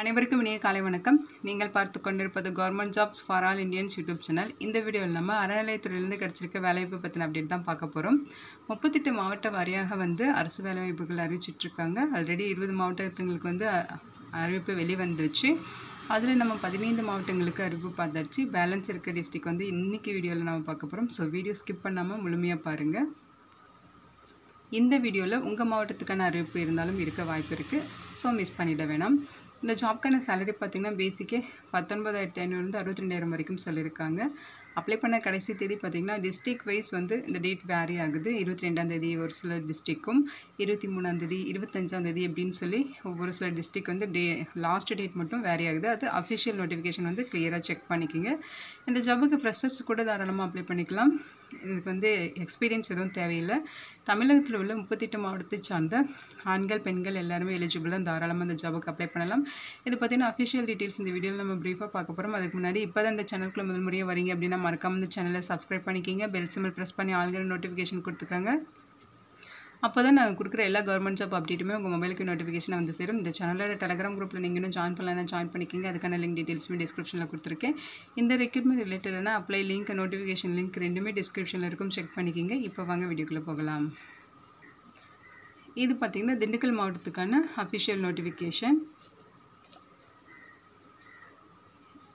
அனைவருக்கும் இனிய காலை வணக்கம். நீங்கள் பார்த்து கொண்டிருப்பது government jobs for all Indians YouTube channel. இந்த வீடியோவில் நம்ம அறநிலையத்துறையிலிருந்து கிடச்சிருக்க வேலைவாய்ப்பு பற்றின அப்டேட் தான் பார்க்க போகிறோம். 38 மாவட்ட வாரியாக வந்து அரசு வேலைவாய்ப்புகள் அறிவிச்சிட்ருக்காங்க. ஆல்ரெடி 20 மாவட்டங்களுக்கு வந்து அறிவிப்பு வெளிவந்துருச்சு. அதில் நம்ம 15 மாவட்டங்களுக்கு அறிவிப்பு பார்த்தாச்சு. பேலன்ஸ் இருக்கிற டிஸ்ட்ரிக் வந்து இன்றைக்கி வீடியோவில் நம்ம பார்க்க போகிறோம். ஸோ வீடியோ ஸ்கிப் பண்ணாமல் முழுமையாக பாருங்கள். இந்த வீடியோவில் உங்கள் மாவட்டத்துக்கான அறிவிப்பு இருந்தாலும் இருக்க வாய்ப்பு இருக்குது. ஸோ மிஸ் பண்ணிட வேணாம். இந்த ஜாப்க்கான சேலரி பார்த்திங்கன்னா பேசிக்கே 19,500 62,000 வரைக்கும் சொல்லியிருக்காங்க. அப்ளை பண்ண கடைசி தேதி பார்த்திங்கன்னா டிஸ்ட்ரிக் வைஸ் வந்து இந்த டேட் வேரி ஆகுது. 22ஆம் தேதி ஒரு சில டிஸ்ட்ரிக்கும், 23ஆம் தேதி, 25ஆம் தேதி அப்படின்னு சொல்லி ஒரு சில டிஸ்ட்ரிக் வந்து லாஸ்ட் டேட் மட்டும் வேரி ஆகுது. அது அஃபிஷியல் நோட்டிஃபிகேஷன் வந்து கிளியராக செக் பண்ணிக்கோங்க. இந்த ஜாபுக்கு ஃப்ரெஷர்ஸ் கூட தாராளமாக அப்ளை பண்ணிக்கலாம். இதுக்கு வந்து எக்ஸ்பீரியன்ஸ் எதுவும் தேவையில்லை. தமிழகத்தில் உள்ள 38 மாவட்டத்தை சார்ந்த ஆண்கள் பெண்கள் எல்லாருமே எலிஜிபிள் தான். தாராளமாக இந்த ஜாபுக்கு அப்ளை பண்ணலாம். இது பார்த்திங்கன்னா அஃபிஷியல் டீட்டெயில்ஸ் இந்த வீடியோவில் நம்ம ப்ரீஃபாக பார்க்க போகிறோம். அதுக்கு முன்னாடி இப்போ தான் இந்த சேனலுக்குள்ள முதல் முறையாக வரீங்க அப்படின்னா மறக்காம இந்த சேனலை சப்ஸ்கிரைப் பண்ணிக்கிங்க. பெல் சிம்பிள் ப்ரெஸ் பண்ணி ஆளுங்கிற நோட்டிஃபிகேஷன் கொடுத்துக்காங்க. அப்போ தான் நாங்கள் கொடுக்குற எல்லா கவர்மெண்ட் ஜாப் அப்டேட்டுமே உங்கள் மொபைலுக்கு நோட்டிஃபிகேஷன் வந்து சேரும். இந்த சேனலோட டெலகிராம் குரூப்பில் நீங்கள் இன்னும் ஜாயின் பண்ணலாம், ஜாயின் பண்ணிக்கிங்க. அதுக்கான லிங்க் டீட்டெயில்ஸுமே டிஸ்கிரிப்ஷனில் கொடுத்துருக்கேன். இந்த ரெக்ரூட்மெண்ட் ரிலேட்டடான அப்ளை லிங்க், நோட்டிஃபிகேஷன் லிங்க் ரெண்டுமே டிஸ்கிரிப்ஷனில் இருக்கும், செக் பண்ணிக்கிங்க. இப்போ வாங்க வீடியோக்குள்ளே போகலாம். இது பார்த்திங்கன்னா திண்டுக்கல் மாவட்டத்துக்கான அஃபிஷியல் நோட்டிஃபிகேஷன்.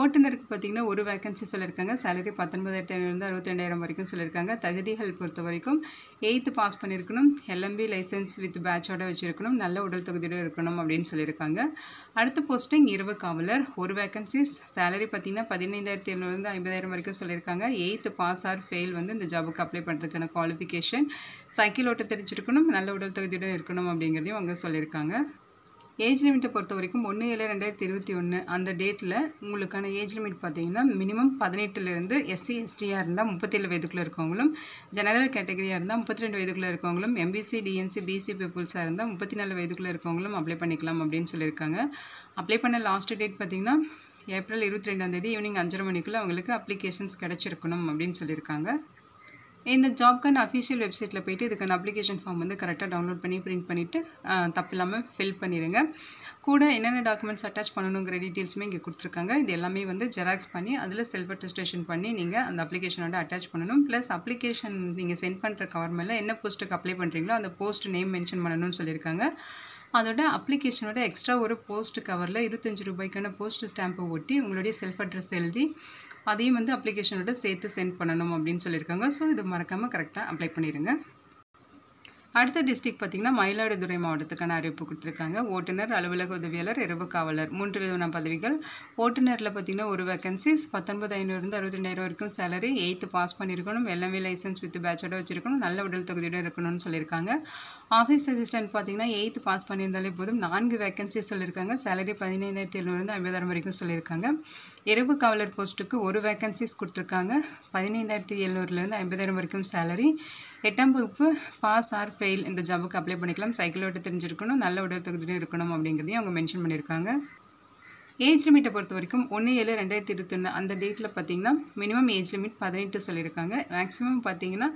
ஓட்டுநருக்கு பார்த்திங்கன்னா ஒரு வேகன்சி சொல்லியிருக்காங்க. சேலரி 19,500 62,000 வரைக்கும் சொல்லியிருக்காங்க. தகுதிகள் பொறுத்த வரைக்கும் 8th பாஸ் பண்ணியிருக்கணும், LMB லைசன்ஸ் வித் பேட்சோடு வச்சுருக்கணும், நல்ல உடல் தகுதியோடு இருக்கணும் அப்படின்னு சொல்லியிருக்காங்க. அடுத்த போஸ்டிங் இரவு காவலர், ஒரு வேகன்சிஸ். சேலரி பார்த்திங்கன்னா 15,700 50,000 வரைக்கும் சொல்லியிருக்காங்க. 8th பாஸ் ஆர் ஃபெயில் வந்து இந்த ஜாபுக்கு அப்ளை பண்ணுறதுக்கான குவாலிஃபிகேஷன் சைக்கிள் ஓட்ட தெரிஞ்சிருக்கணும், நல்ல உடல் தகுதியுடன் இருக்கணும் அப்படிங்கிறதையும் அவங்க சொல்லியிருக்காங்க. ஏஜ் லிமிட்டை பொறுத்த வரைக்கும் 1/7/2021 அந்த டேட்டில் உங்களுக்கான ஏஜ் லிமிட் பார்த்திங்கன்னா மினிமம் 18லேருந்து, SC STயாக இருந்தால் 37 வயதுக்குள்ளே இருக்கவங்களும், ஜெனரல் கேட்டகரியாக இருந்தால் 32 வயதுக்குள்ளே இருக்கவங்களும், MBC DNC BC பீப்புள்ஸாக இருந்தால் 34 வயதுக்குள்ளே இருக்கவங்களும் அப்ளை பண்ணிக்கலாம் அப்படின்னு சொல்லியிருக்காங்க. அப்ளை பண்ண லாஸ்ட் டேட் பார்த்திங்கன்னா April 22ஆம் தேதி ஈவினிங் 5:30 மணிக்குள்ளே அவங்களுக்கு அப்ளிகேஷன்ஸ் கிடச்சிருக்கணும் அப்படின்னு சொல்லியிருக்காங்க. இந்த ஜாப்க்கான அஃபிஷியல் வெப்சைட்டில் போய்ட்டு இதுக்கான அப்ளிகேஷன் ஃபார்ம் வந்து கரெக்டாக டவுன்லோட் பண்ணி பிரிண்ட் பண்ணிவிட்டு தப்பில்லாமல் ஃபில் பண்ணிடுங்க. கூட என்னென்ன டாக்குமெண்ட்ஸ் அட்டாச் பண்ணணுங்கிற டீட்டெயில்ஸுமே இங்கே கொடுத்துருக்காங்க. இது எல்லாமே வந்து ஜெராக்ஸ் பண்ணி அதில் செல்ஃப் அட்டஸ்டேஷன் பண்ணி நீங்கள் அந்த அப்ளிகேஷனோட அட்டாச் பண்ணணும். ப்ளஸ் அப்ளிகேஷன் நீங்கள் சென்ட் பண்ணுற கவர்மெண்ட்டில் என்ன போஸ்ட்டுக்கு அப்ளை பண்ணுறீங்களோ அந்த போஸ்ட் நேம் மென்ஷன் பண்ணணும்னு சொல்லியிருக்காங்க. அதோட அப்ளிகேஷனோட எக்ஸ்ட்ரா ஒரு போஸ்ட் கவரில் ₹25க்கான போஸ்ட் ஸ்டாம்பை ஒட்டி உங்களுடைய செல்ஃப் அட்ரஸ் எழுதி அதையும் வந்து அப்ளிகேஷனோட சேர்த்து சென்ட் பண்ணணும் அப்படின்னு சொல்லியிருக்காங்க. ஸோ இது மறக்காமல் கரெக்டாக அப்ளை பண்ணிடுங்க. அடுத்த டிஸ்ட்ரிக்ட் பார்த்திங்கன்னா மயிலாடுதுறை மாவட்டத்துக்கான அறிவிப்பு கொடுத்துருக்காங்க. ஓட்டுநர், அலுவலக உதவியாளர், இரவு காவலர் 3 விதமான பதவிகள். ஓட்டுநரில் பார்த்திங்கன்னா ஒரு வேகன்சிஸ். 19,500 62,000 வரைக்கும் சேலரி. 8th பாஸ் பண்ணியிருக்கணும், LMV லைசன்ஸ் வித் பேட்சோடு வச்சுருக்கணும், நல்ல உடல் தகுதியோடு இருக்கணும்னு சொல்லியிருக்காங்க. ஆஃபீஸ் அசிஸ்டன்ட் பார்த்திங்கன்னா 8th பாஸ் பண்ணியிருந்தாலே போதும். 4 வேகன்சிஸ் சொல்லியிருக்காங்க. சேலரி 15,700 50,000 வரைக்கும் சொல்லியிருக்காங்க. இரவு காவலர் போஸ்ட்டுக்கு ஒரு வேகன்சிஸ் கொடுத்துருக்காங்க. 15,700 50,000 வரைக்கும் சேலரி. 8ஆம் வகுப்பு பாஸ் ஆர் ஃபெயில் இந்த ஜாபுக்கு அப்ளை பண்ணிக்கலாம். சைக்கிள் ஓட்ட தெரிஞ்சிருக்கணும், நல்ல உடல் தகுதியும் இருக்கணும் அப்படிங்கிறதையும் அவங்க மென்ஷன் பண்ணியிருக்காங்க. ஏஜ் லிமிட்டை பொறுத்த வரைக்கும் 1/7/2021 அந்த டேட்டில் பார்த்திங்கன்னா மினிமம் ஏஜ் லிமிட் 18 சொல்லியிருக்காங்க. மேக்ஸிமம் பார்த்திங்கன்னா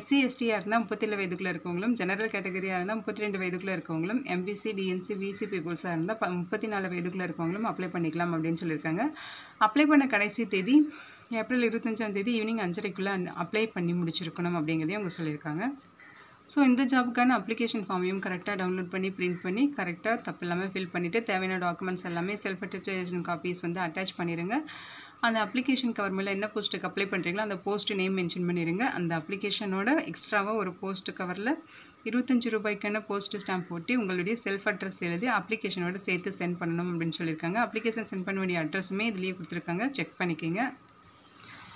SC STயாக இருந்தால் 37 வயதுக்குள்ளே இருக்கவங்களும், ஜெனரல் கேட்டகரியாக இருந்தால் 32 வயதுக்குள்ளே இருக்கவங்களும், MBC DNC BC பீப்புள்ஸாக இருந்தால் 34 வயதுக்குள்ளே இருக்கவங்களும் அப்ளை பண்ணிக்கலாம் அப்படின்னு சொல்லியிருக்காங்க. அப்ளை பண்ண கடைசி தேதி April 25ஆம் தேதி ஈவினிங் 5:30க்குள்ளே அப்ளை பண்ணி முடிச்சிருக்கணும் அப்படிங்கிறதையும் அவங்க சொல்லியிருக்காங்க. ஸோ இந்த ஜாபுக்கான அப்ளிகேஷன் ஃபார்மையும் கரெக்டாக டவுன்லோட் பண்ணி பிரிண்ட் பண்ணி கரெக்டாக தப்பில்லாமல் ஃபில் பண்ணிவிட்டு தேவையான டாக்குமெண்ட்ஸ் எல்லாமே செல்ஃப் அட்டஸ்டேஷன் காப்பீஸ் வந்து அட்டாச் பண்ணிடுங்க. அந்த அப்ளிகேஷன் கவர் மேலே என்ன போஸ்ட்டுக்கு அப்ளை பண்ணுறீங்களோ அந்த போஸ்ட்டு நேம் மென்ஷன் பண்ணிடுங்க. அந்த அப்ளிகேஷனோட எக்ஸ்ட்ராவாக ஒரு போஸ்ட்டு கவரில் ₹25க்கான போஸ்ட்டு ஸ்டாம்ப் ஒட்டி உங்களுடைய செல்ஃப் அட்ரஸ் எழுதி அப்ளிகேஷனோட சேர்த்து சென்ட் பண்ணணும் அப்படின்னு சொல்லியிருக்காங்க. அப்ளிகேஷன் சென்ட் பண்ண வேண்டிய அட்ரஸுமே இதுலேயே கொடுத்துருக்காங்க, செக் பண்ணிக்கோங்க.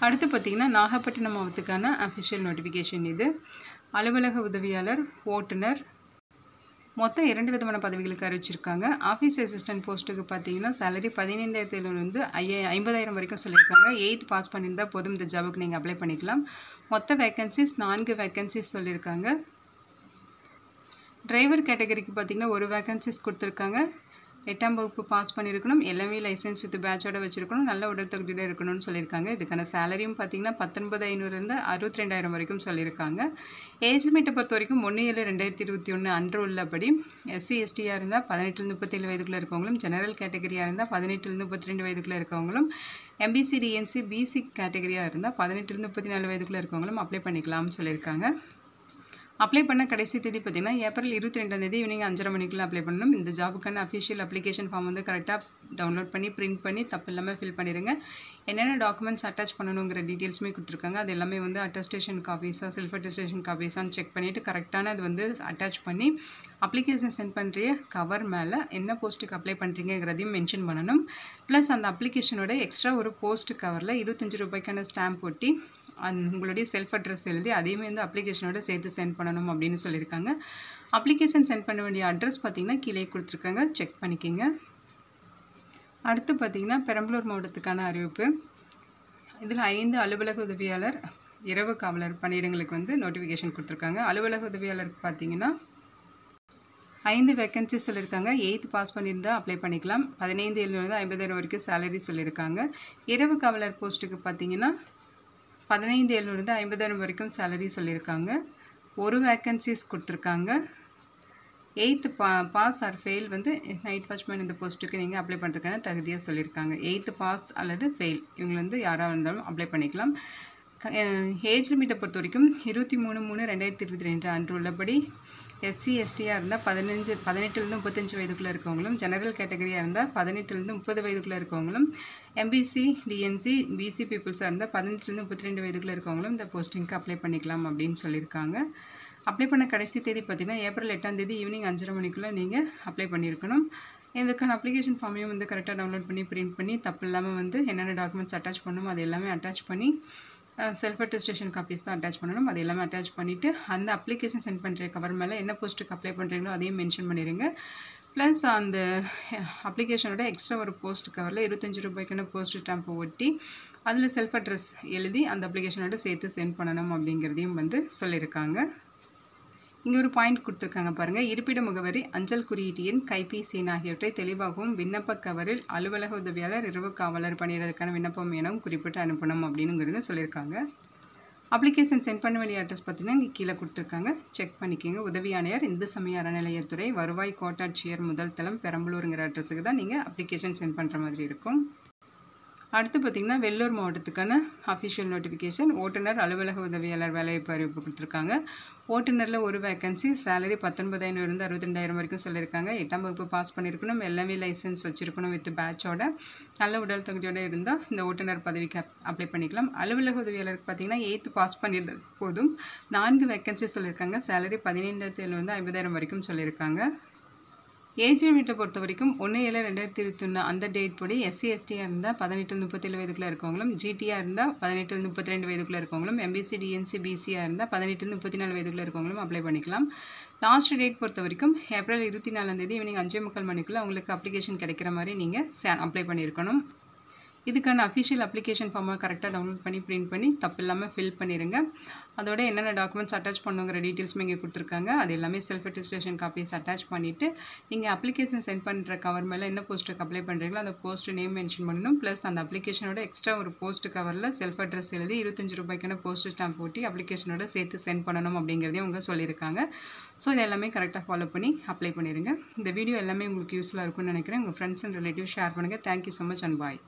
அடுத்து பார்த்திங்கன்னா நாகப்பட்டினம் மாவட்டத்துக்கான அஃபிஷியல் நோட்டிஃபிகேஷன் இது. அலுவலக உதவியாளர், ஓட்டுநர் மொத்தம் 2 விதமான பதவிகளுக்கு அறிவிச்சிருக்காங்க. ஆஃபீஸ் அசிஸ்டன்ட் போஸ்ட்டுக்கு பார்த்திங்கன்னா சேலரி 15,700 50,000 வரைக்கும் சொல்லியிருக்காங்க. 8th பாஸ் பண்ணியிருந்தால் போதும் இந்த ஜாபுக்கு நீங்கள் அப்ளை பண்ணிக்கலாம். மொத்த வேகன்சிஸ் 4 வேகன்சிஸ் சொல்லியிருக்காங்க. டிரைவர் கேட்டகரிக்கு பார்த்திங்கன்னா ஒரு வேகன்சிஸ் கொடுத்துருக்காங்க. எட்டாம் வகுப்பு பாஸ் பண்ணியிருக்கணும், எல்லாமே லைசன்ஸ் வித் பேட்சோட வச்சுருக்கணும், நல்ல உடற்தகுதியோடு இருக்கணும்னு சொல்லியிருக்காங்க. இதுக்கான சேலரியும் பார்த்திங்கன்னா 19,500 62,000 வரைக்கும் சொல்லியிருக்காங்க. ஏஜ் லிமிட்டை பொறுத்த வரைக்கும் 1/7/2021 அன்று உள்ளபடி SC/STயாக இருந்தால் 18-37 வயதுக்குள்ளே இருக்கவங்களும், ஜெனரல் கேட்டகரியாக இருந்தால் 18-32 வயதுக்குள்ளே இருக்கவங்களும், MBC/DNC BC கேட்டகரியாக இருந்தால் 18-34 வயதுக்குள்ளே இருக்கவங்களும் அப்ளை பண்ணிக்கலாம்னு சொல்லியிருக்காங்க. அப்ளை பண்ண கடைசி தேதி பார்த்திங்கன்னா ஏப்ரல் 22 ஈவினிங் 5:30 மணிக்குள்ளே அப்ளை பண்ணணும். இந்த ஜாபுக்கான அஃபிஷியல் அப்ளிகேஷன் ஃபார்ம் வந்து கரெக்டாக டவுன்லோட் பண்ணி பிரிண்ட் பண்ணி தப்பு இல்லாமல் ஃபில் பண்ணிடுங்க. என்னென்ன டாக்குமெண்ட்ஸ் அட்டாச் பண்ணணுங்கிற டீட்டெயில்ஸுமே கொடுத்துருக்காங்க. அது எல்லாமே வந்து அட்டஸ்டேஷன் காப்பீஸாக செல்ஃப் அட்டஸ்டேஷன் காப்பீஸான்னு செக் பண்ணிவிட்டு கரெக்டான அது வந்து அட்டாச் பண்ணி அப்ளிகேஷன் சென்ட் பண்ணுற கவர் மேலே என்ன போஸ்ட்டுக்கு அப்ளை பண்ணுறீங்கிறதையும் மென்ஷன் பண்ணணும். ப்ளஸ் அந்த அப்ளிகேஷனோட எக்ஸ்ட்ரா ஒரு போஸ்ட் கவரில் ₹25 ஸ்டாம்ப் ஒட்டி உங்களுடைய செல்ஃப் அட்ரஸ் எழுதி அதையுமே வந்து அப்ளிகேஷனோட சேர்த்து சென்ட் பண்ணணும் அப்படின்னு சொல்லியிருக்காங்க. அப்ளிகேஷன் சென்ட் பண்ண வேண்டிய அட்ரஸ் பார்த்திங்கன்னா கீழே கொடுத்துருக்காங்க, செக் பண்ணிக்கோங்க. அடுத்து பார்த்திங்கன்னா பெரம்பலூர் மாவட்டத்துக்கான அறிவிப்பு. இதில் 5 அலுவலக உதவியாளர் இரவு காவலர் பணியிடங்களுக்கு வந்து நோட்டிஃபிகேஷன் கொடுத்துருக்காங்க. அலுவலக உதவியாளருக்கு பார்த்திங்கன்னா 5 வேக்கன்சி சொல்லியிருக்காங்க. 8th பாஸ் பண்ணியிருந்தால் அப்ளை பண்ணிக்கலாம். 15,750 வரைக்கும் சேலரி சொல்லியிருக்காங்க. இரவு காவலர் போஸ்ட்டுக்கு பார்த்திங்கன்னா 15,750 வரைக்கும் சேலரி சொல்லியிருக்காங்க. ஒரு வேக்கன்சிஸ் கொடுத்துருக்காங்க. 8th பாஸ் ஆர் ஃபெயில் வந்து நைட் வாட்ச்மேன் இந்த போஸ்ட்டுக்கு நீங்கள் அப்ளை பண்ணுறதுக்கான தகுதியாக சொல்லியிருக்காங்க. 8th பாஸ் அல்லது ஃபெயில் இவங்க வந்து யாராக இருந்தாலும் அப்ளை பண்ணிக்கலாம். ஏஜ் லிமிட்டை பொறுத்த வரைக்கும் 23/3/2022 அன்று உள்ளபடி SC/STயாக இருந்தால் 18-35 வயதுக்குள்ளே இருக்கவங்களும், ஜெனரல் கேட்டகரியாக இருந்தால் 18-30 வயதுக்குள்ளே இருக்கவங்களும், MBC/DNC BC பீப்புள்ஸாக இருந்தால் 18-32 வயதுக்குள்ளே இருக்கவங்களும் இந்த போஸ்டிங்க்கு அப்ளை பண்ணிக்கலாம் அப்படின்னு சொல்லியிருக்காங்க. அப்ளை பண்ண கடைசி தேதி பார்த்திங்கன்னா ஏப்ரல் 8 ஈவினிங் 5:30 மணிக்குள்ளே நீங்கள் அப்ளை பண்ணியிருக்கணும். இதுக்கான அப்ளிகேஷன் ஃபார்மையும் வந்து கரெக்டாக டவுன்லோட் பண்ணி பிரிண்ட் பண்ணி தப்பு இல்லாமல் வந்து என்னென்ன டாக்குமெண்ட்ஸ் அட்டாச் பண்ணணும் அது எல்லாமே அட்டாச் பண்ணி, செல்ஃப் அட்டஸ்டேஷன் காப்பீஸ் தான் அட்டாச் பண்ணணும், அது எல்லாமே அட்டாச் பண்ணிவிட்டு அந்த அப்ளிகேஷன் சென்ட் பண்ணுற கவர் மேலே என்ன போஸ்ட்டுக்கு அப்ளை பண்ணுறீங்களோ அதையும் மென்ஷன் பண்ணிடுங்க. ப்ளஸ் அந்த அப்ளிகேஷனோட எக்ஸ்ட்ரா ஒரு போஸ்ட் கவரில் ₹25 போஸ்ட் ஸ்டாம்ப் ஒட்டி அதில் செல்ஃப் அட்ரஸ் எழுதி அந்த அப்ளிகேஷனோட சேர்த்து சென்ட் பண்ணணும் அப்படிங்கிறதையும் வந்து சொல்லியிருக்காங்க. இங்கே ஒரு பாயிண்ட் கொடுத்துருக்காங்க பாருங்கள். இருப்பிட முகவரி, அஞ்சல் குறியீட்டு எண், கைபேசி எண் ஆகியவற்றை தெளிவாகவும் விண்ணப்ப கவரில் அலுவலக உதவியாளர் இரவு காவலர் பணியிடத்துக்கான விண்ணப்பம் எனவும் குறிப்பிட்டு அனுப்பணும் அப்படின்னுங்கிறது சொல்லியிருக்காங்க. அப்ளிகேஷன் சென்ட் பண்ண வேண்டிய அட்ரஸ் பார்த்திங்கன்னா இங்கே கீழே கொடுத்துருக்காங்க, செக் பண்ணிக்கோங்க. உதவி ஆணையர், இந்து சமய அறநிலையத்துறை, வருவாய் கோட்டாட்சியர் முதல் தளம், பெரம்பலூருங்கிற அட்ரஸுக்கு தான் நீங்கள் அப்ளிகேஷன் சென்ட் பண்ணுற மாதிரி இருக்கும். அடுத்து பார்த்திங்கன்னா வெள்ளூர் மாவட்டத்துக்கான அஃபிஷியல் நோட்டிஃபிகேஷன். ஓட்டுநர் அலுவலக உதவியாளர் வேலைவாய்ப்பு அறிவிப்பு கொடுத்துருக்காங்க. ஓட்டுநரில் ஒரு வேக்கன்சி, சேலரி 19,500 62,000 வரைக்கும் சொல்லியிருக்காங்க. 8ஆம் வகுப்பு பாஸ் பண்ணியிருக்கணும், எல்லாமே லைசன்ஸ் வச்சுருக்கணும் வித் பேட்சோட, நல்ல உடல் தகுதியோடு இருந்தால் இந்த ஓட்டுநர் பதவிக்கு அப்ளை பண்ணிக்கலாம். அலுவலக உதவியாளருக்கு பார்த்திங்கன்னா 8th பாஸ் பண்ணியிருந்தால் போதும். 4 வேக்கன்சி சொல்லியிருக்காங்க. சேலரி 15,750 வரைக்கும் சொல்லியிருக்காங்க. ஏஜ் லிமிட்டை பொறுத்த வரைக்கும் 1/7/2021 அந்த டேட் படி SC/STயாக இருந்தால் 18-37 வயதுக்குள்ளே இருக்கவங்களும், GTயாக இருந்தால் 18-32 வயதுக்குள்ளே இருக்கவங்களும், MBC/DNC BCயாக இருந்தால் 18-34 வயதுக்குள்ளே இருக்கவங்களும் அப்ளை பண்ணிக்கலாம். லாஸ்ட் டேட் பொறுத்த வரைக்கும் ஏப்ரல் 24 ஈவினிங் 5:45 மணிக்குள்ளே உங்களுக்கு அப்ளிகேஷன் கிடைக்கிற மாதிரி நீங்கள் அப்ளை பண்ணியிருக்கணும். இதுக்கான அஃபிஷியல் அப்ளிகேஷன் ஃபார்மை கரெக்டாக டவுன்லோட் பண்ணி பிரிண்ட் பண்ணி தப்பு இல்லாமல் ஃபில் பண்ணிடுங்க. அதோட என்னென்ன டாக்குமெண்ட்ஸ் அட்டாச் பண்ணுங்கிற டீட்டெயில்ஸுமே இங்கே கொடுத்துருக்காங்க. அது எல்லாமே செல்ஃப் அட்டஸ்டேஷன் காப்பீஸ் அட்டாச் பண்ணிவிட்டு நீங்கள் அப்ளிகேஷன் சென்ட் பண்ணுற கவர் மேலே என்ன போஸ்ட்டுக்கு அப்ளை பண்ணுறீங்களோ அந்த போஸ்ட்டு நேம் மென்ஷன் பண்ணணும். ப்ளஸ் அந்த அப்ளிகேஷனோட எக்ஸ்ட்ரா ஒரு போஸ்ட்டு கவரில் செல்ஃப் அட்ரஸ் எழுதி ₹25 போஸ்ட்டு ஸ்டாம்ப் போட்டி அப்ளிகேஷனோட சேர்த்து சென்ட் பண்ணணும் அப்படிங்கிறதையும் அவங்க சொல்லியிருக்காங்க. ஸோ இது எல்லாமே கரெக்டாக ஃபாலோ பண்ணி அப்ளை பண்ணிடுங்க. இந்த வீடியோ எல்லாமே உங்களுக்கு யூஸ்ஃபுல்லாக இருக்கும்னு நினைக்கிறேன். உங்கள் ஃப்ரெண்ட்ஸ் அண்ட் ரிலேட்டிவ் ஷேர் பண்ணுங்கள். Thank you so much and bye.